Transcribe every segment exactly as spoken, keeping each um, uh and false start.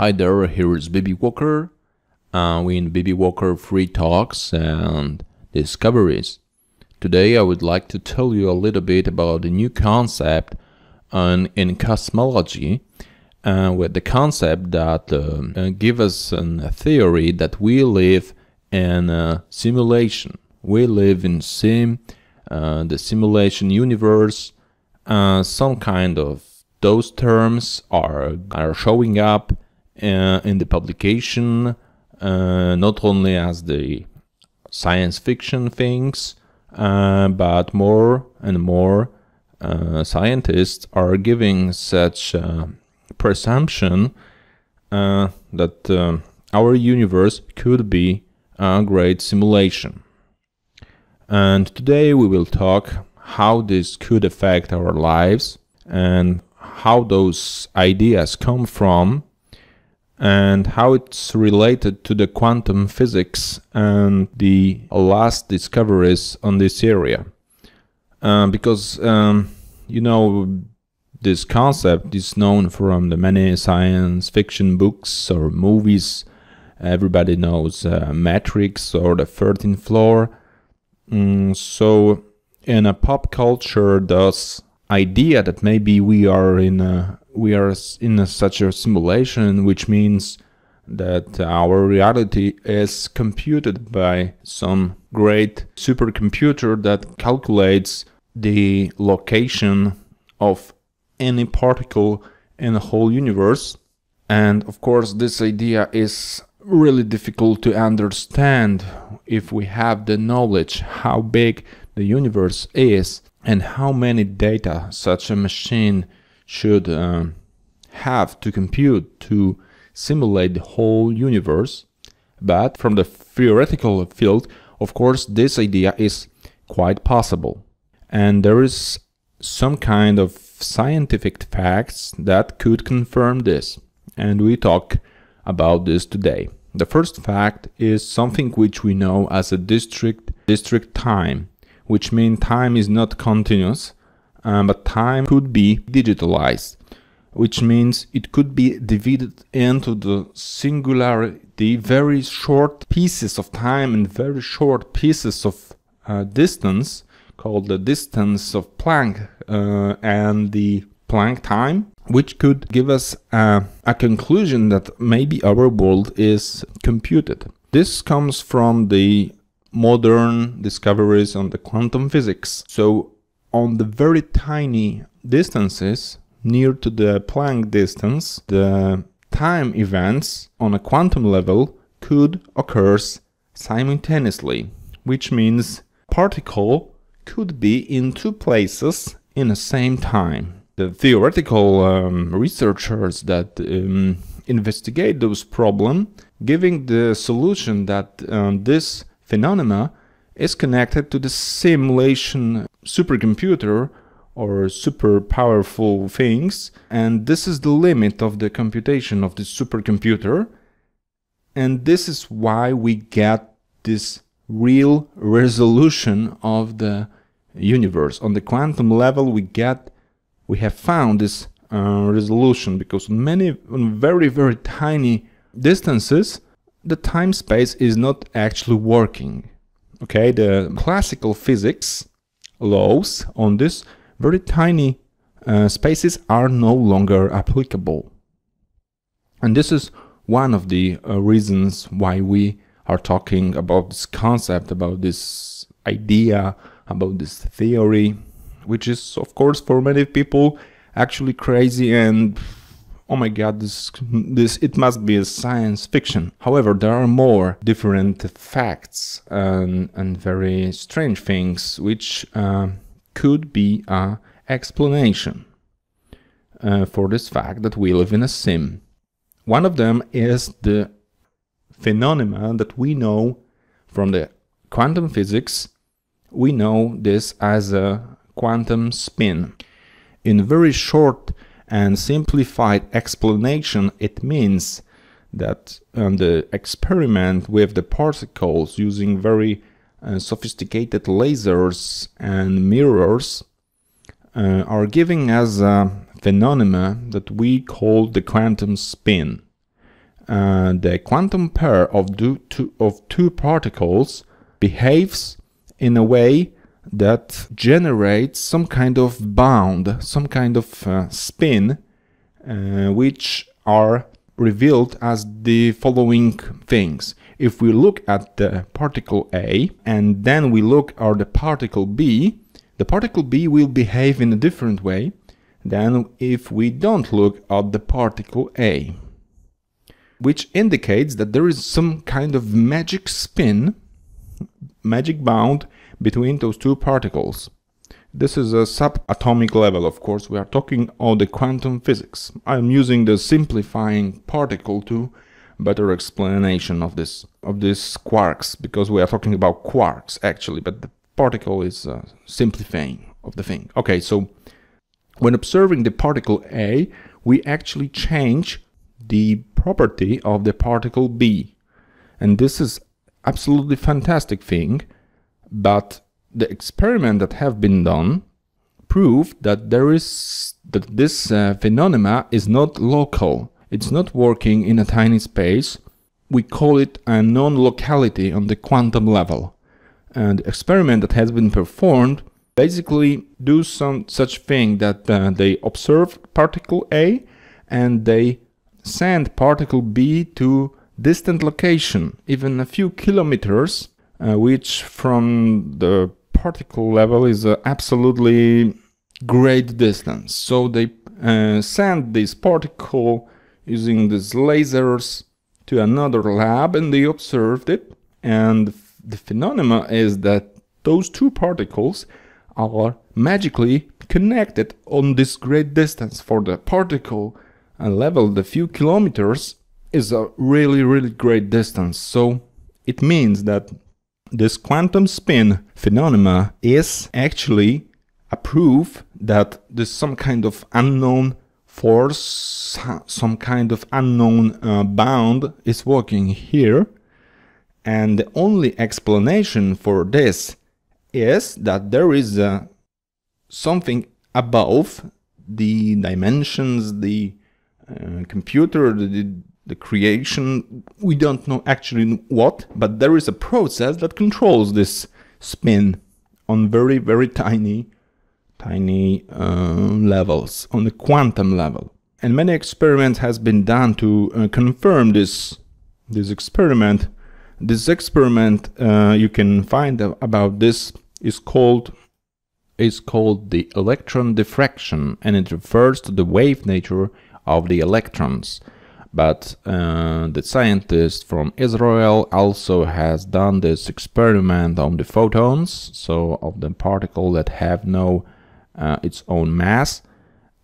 Hi there, here is B B. Walker. Uh, we in B B. Walker free talks and discoveries. Today I would like to tell you a little bit about a new concept on, in cosmology, uh, with the concept that uh, gives us a theory that we live in a simulation. We live in sim, uh, the simulation universe. Uh, some kind of those terms are are showing up Uh, in the publication, uh, not only as the science fiction things, uh, but more and more uh, scientists are giving such uh, presumption uh, that uh, our universe could be a great simulation. And today we will talk how this could affect our lives and how those ideas come from, and how it's related to the quantum physics and the last discoveries on this area. Uh, because, um, you know, this concept is known from the many science fiction books or movies. Everybody knows uh, Matrix or the thirteenth floor. Mm, so, in a pop culture, this idea that maybe we are in a We are in a, such a simulation, which means that our reality is computed by some great supercomputer that calculates the location of any particle in the whole universe. And of course, this idea is really difficult to understand if we have the knowledge how big the universe is and how many data such a machine should uh, have to compute to simulate the whole universe. But from the theoretical field, of course, this idea is quite possible. And there is some kind of scientific facts that could confirm this. And we talk about this today. The first fact is something which we know as a discrete discrete time, which means time is not continuous. Um, but time could be digitalized, which means it could be divided into the singularity, very short pieces of time and very short pieces of uh, distance, called the distance of Planck uh, and the Planck time, which could give us uh, a conclusion that maybe our world is computed. This comes from the modern discoveries on the quantum physics. So, on the very tiny distances near to the Planck distance, the time events on a quantum level could occur simultaneously, which means particle could be in two places in the same time. The theoretical um, researchers that um, investigate those problem giving the solution that um, this phenomena is connected to the simulation supercomputer or super powerful things, and this is the limit of the computation of the supercomputer, and this is why we get this real resolution of the universe. On the quantum level we get, we have found this uh, resolution, because many, on very very tiny distances the time space is not actually working. Okay, the classical physics laws on this very tiny uh, spaces are no longer applicable. And this is one of the uh, reasons why we are talking about this concept, about this idea, about this theory, which is, of course, for many people actually crazy and, oh my god, this, this it must be a science fiction. However, there are more different facts and, and very strange things which uh, could be an explanation uh, for this fact that we live in a sim. One of them is the phenomena that we know from the quantum physics. We know this as a quantum spin. In very short and simplified explanation, it means that um, the experiment with the particles using very uh, sophisticated lasers and mirrors uh, are giving us a phenomena that we call the quantum spin. uh, the quantum pair of two, two, of two particles behaves in a way that generates some kind of bound, some kind of uh, spin, uh, which are revealed as the following things. If we look at the particle A and then we look at the particle B, the particle B will behave in a different way than if we don't look at the particle A, which indicates that there is some kind of magic spin, magic bound between those two particles. This is a subatomic level, of course. We are talking on the quantum physics. I'm using the simplifying particle to better explanation of this of this quarks, because we are talking about quarks actually, but the particle is uh, simplifying of the thing. Okay, so when observing the particle A, we actually change the property of the particle B, and this is absolutely fantastic thing, but the experiment that have been done proved that there is that this uh, phenomena is not local. It's not working in a tiny space. We call it a non-locality on the quantum level. And the experiment that has been performed basically do some such thing that uh, they observe particle A and they send particle B to distant location, even a few kilometers, uh, which from the particle level is an absolutely great distance. So they uh, send this particle using these lasers to another lab, and they observed it, and the phenomena is that those two particles are magically connected on this great distance. For the particle level, the few kilometers is a really really great distance, so it means that this quantum spin phenomena is actually a proof that there's some kind of unknown force, some kind of unknown uh, bound is working here, and the only explanation for this is that there is uh, something above the dimensions, the uh, computer, the, the creation, we don't know actually what, but there is a process that controls this spin on very very tiny tiny uh, levels, on the quantum level. And many experiments has been done to uh, confirm this this experiment. This experiment uh, you can find about this is called is called the electron diffraction, and it refers to the wave nature of the electrons. But uh, the scientist from Israel also has done this experiment on the photons, so of the particle that have no Uh, its own mass.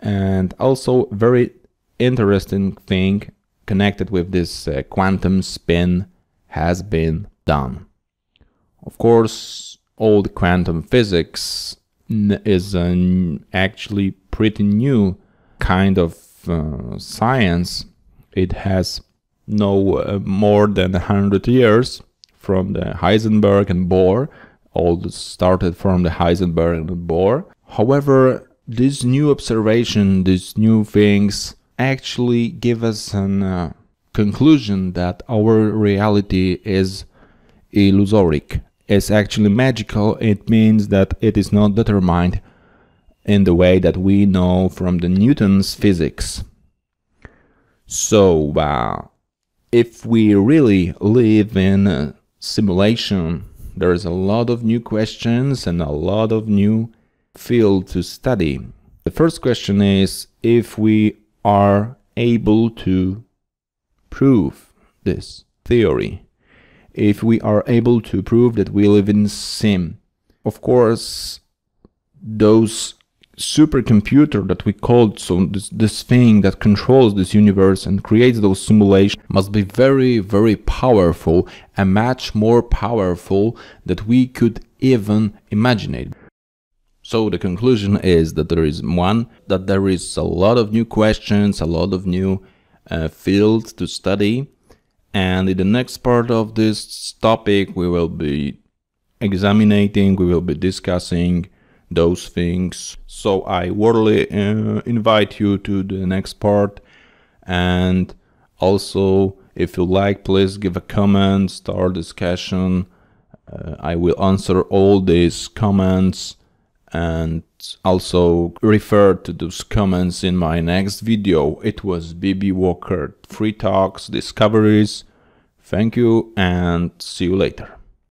And also very interesting thing connected with this uh, quantum spin has been done. Of course, all the quantum physics is an actually pretty new kind of uh, science. It has no uh, more than a hundred years, from the Heisenberg and Bohr. All this started from the Heisenberg and Bohr. However, this new observation, these new things actually give us an uh, conclusion that our reality is illusory. It's actually magical. It means that it is not determined in the way that we know from the Newton's physics. So, uh, if we really live in a simulation, there is a lot of new questions and a lot of new field to study. The first question is if we are able to prove this theory, if we are able to prove that we live in sim. Of course, those supercomputer that we called, so this, this thing that controls this universe and creates those simulations, must be very very powerful, and much more powerful that we could even imagine it. So the conclusion is that there is one, that there is a lot of new questions, a lot of new uh, fields to study, and in the next part of this topic we will be examining, we will be discussing those things. So I warmly uh, invite you to the next part, and also If you like, please give a comment, start discussion. Uh, I will answer all these comments and also refer to those comments in my next video. It was B B Walker, Free Talks, Discoveries. Thank you and see you later.